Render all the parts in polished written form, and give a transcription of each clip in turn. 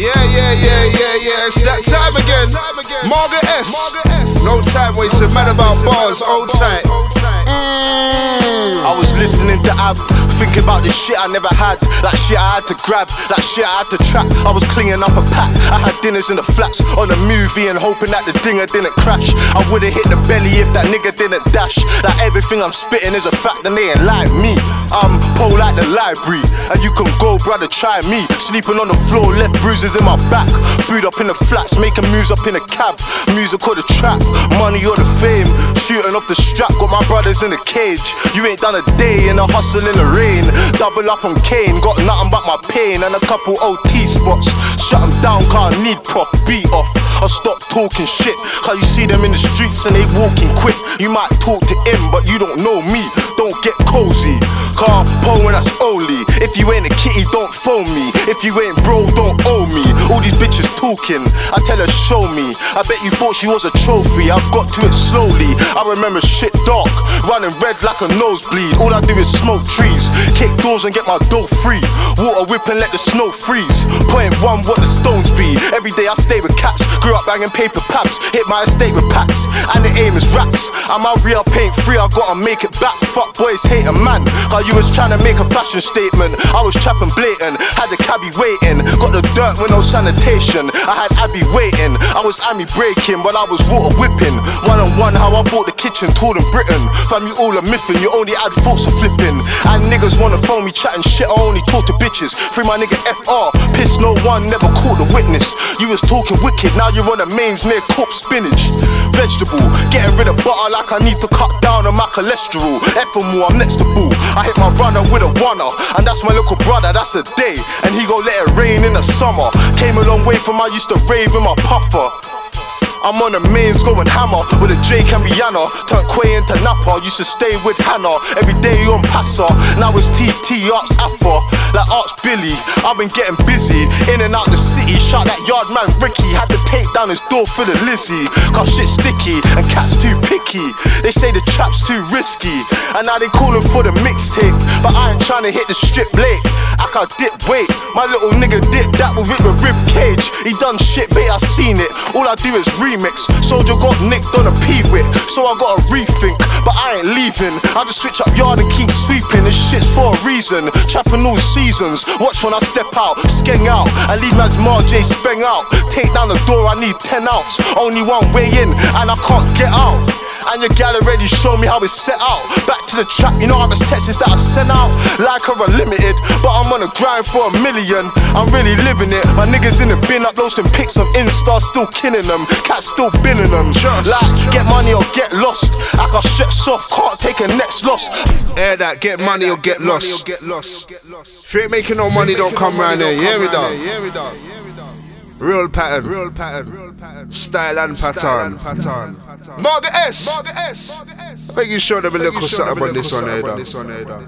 Yeah, it's that time again. Marga S. No time wasted, mad about bars, old tight. I was listening to Ab, thinking about the shit I never had. Like shit I had to grab, like shit I had to trap. I was clinging up a pack, I had dinners in the flats. On a movie and hoping that the dinger didn't crash. I would've hit the belly if that nigga didn't dash. Like everything I'm spitting is a fact and they ain't like me. I'm pole like the library, and you can go, brother, try me. Sleeping on the floor, left bruises in my back. Food up in the flats, making moves up in a cab. Music or the trap, money or the fame. Shooting off the strap, got my brothers in the cage. You ain't done a day in a hustle in the rain. Double up on Kane, got nothing but my pain. And a couple OT spots, shut them down, can't need prof, beat off. I stop talking shit, cause you see them in the streets and they walking quick. You might talk to him, but you don't know me. Don't get cozy, car pole when that's only. If you ain't a kitty, don't phone me. If you ain't bro, don't owe me. All these bitches talking, I tell her show me. I bet you thought she was a trophy, I've got to it slowly. I remember shit dark, running red like a nosebleed. All I do is smoke trees, kick doors and get my dough free. Water whip and let the snow freeze. Point one, what the stones be. Every day I stay with cats, grew up banging paper paps. Hit my estate with packs, and the aim is racks. I'm out real paint free, I gotta make it back. Fuck boys hate a man, cause you was trying to make a fashion statement. I was trapping blatant, had the cabbie waiting. Got the dirt with no sanitation, I had Abby waiting. I was Amy breaking, but I was water whipping. One on one, how I bought the kitchen, told them Britain. Fam, you all a miffin', you only had thoughts of flipping. And niggas wanna phone me chatting shit, I only talk to bitches. Free my nigga FR, piss no one, never caught the witness. You was talking wicked, now you're on the mains near corp spinach. Vegetable, getting rid of butter like I need to cut down on my cholesterol. Ephemeral, I'm next to bull. I hit my runner with a runner, and that's my little brother, that's a day. And he gon' let it rain in the summer. Came a long way from I used to rave in my puffer. I'm on the mains going hammer with a Jake and Rihanna. Turned Quay into Napa, used to stay with Hannah. Every day on Passer, now it's TT, Arts Afra. Like Arts Billy, I've been getting busy. In and out the city, shot that yard man Ricky. Had to take down his door for the Lizzie. Cause shit's sticky and cats too picky. They say the trap's too risky, and now they calling for the mixtape. But I ain't trying to hit the strip late. I can't dip weight, my little nigga dip that with it with rib cage. He done shit bait, I seen it, all I do is read. Remix. Soldier got nicked on a P-Wit, so I gotta rethink, but I ain't leaving. I just switch up yard and keep sweeping. This shit's for a reason, trapping all seasons. Watch when I step out, skeng out. I leave man's Marjay speng out. Take down the door, I need 10 outs. Only one way in, and I can't get out. And your gal already showed me how it's set out. Back to the trap, you know how much texts that I sent out. Like her unlimited, but I'm on the grind for a million. I'm really living it. My niggas in the bin, uploads them pics on Insta, still kinning them. Cats still binning them. Just get money or get lost. I got stretched off, can't take a next loss. Air that, get money or get lost. If you ain't making no money, don't come round here. Yeah, we done. Real pattern, style and pattern. Marga S. I think you showed them a little something on this one,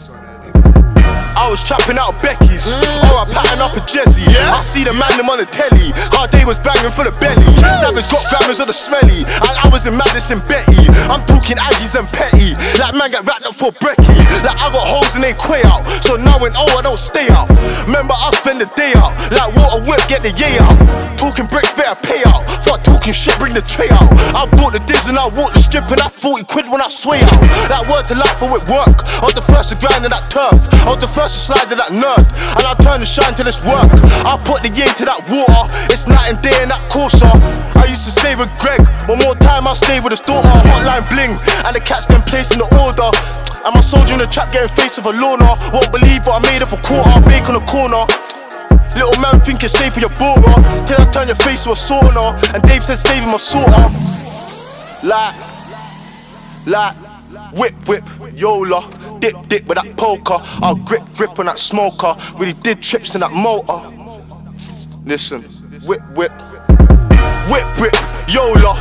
I was trapping out of Becky's, or I pattern up a Jesse. Yeah. I see the man them on the telly, our day was banging for the belly. Savage got grammars of the smelly, and I was in Madison Betty. I'm talking Aggies and Petty, like man got wrapped up for brekkie. Like I got hoes and they quay out, so now and oh I don't stay out. Remember I spend the day out, like water whip get the yay out. Talking bricks better pay out, fuck talking shit bring the tray out. I bought the diz and I walked the strip and I 40 quid when I sway out. That word to life but with work, I was the first to grind in that turf. I was the first slide to that nerd, and I turn the shine till it's work. I put the yin to that water, it's night and day in that Corsa. I used to stay with Greg, but more time I stay with his daughter. Hotline bling, and the cat's been placed in the order. And my soldier in the trap getting face of a loner. Won't believe but I made it for quarter, I bake on the corner. Little man think it's safe for your borer, till I turn your face to a sauna. And Dave says saving my sorter. Like, whip, YOLA. Dip with that poker, I'll grip on that smoker. Really did trips in that motor. Listen, whip, YOLA.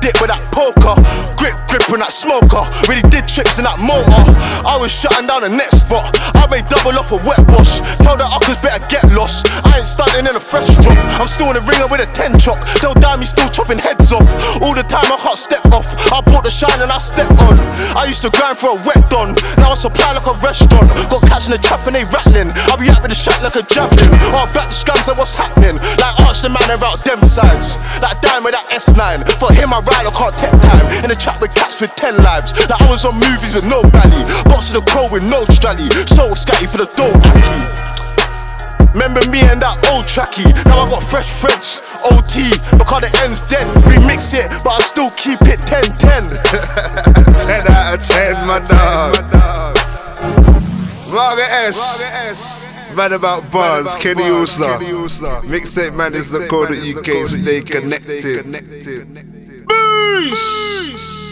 dick with that poker. Grip on that smoker. Really did trips in that motor. I was shutting down the next spot. I made double off a wet wash. Tell the uckers better get lost. I ain't stunting in a fresh drop. I'm still in the ringer with a 10 chop. They'll die me still chopping heads off. All the time I can't step off. I bought the shine and I stepped on. I used to grind for a wet don. Now I supply like a restaurant. Got cats in the trap and they rattling. I'll be out with the shack like a javelin. I'll back the scams and what's happening. Like Arch the man and route them sides. Like Dime with that S9. For him I ride, I can't take time. In the trap with cats with 10 lives. Like I was on movies with no rally. Box of the crow with no strally. So scatty for the door acky. Remember me and that old tracky. Now I got fresh French OT because the end's dead. Remix it but I still keep it 10-10. 10 out of 10 my dog. Marga S. Mad About Bars, Kenny Uslar. Mixtape madness.co.uk. Stay connected. Peace!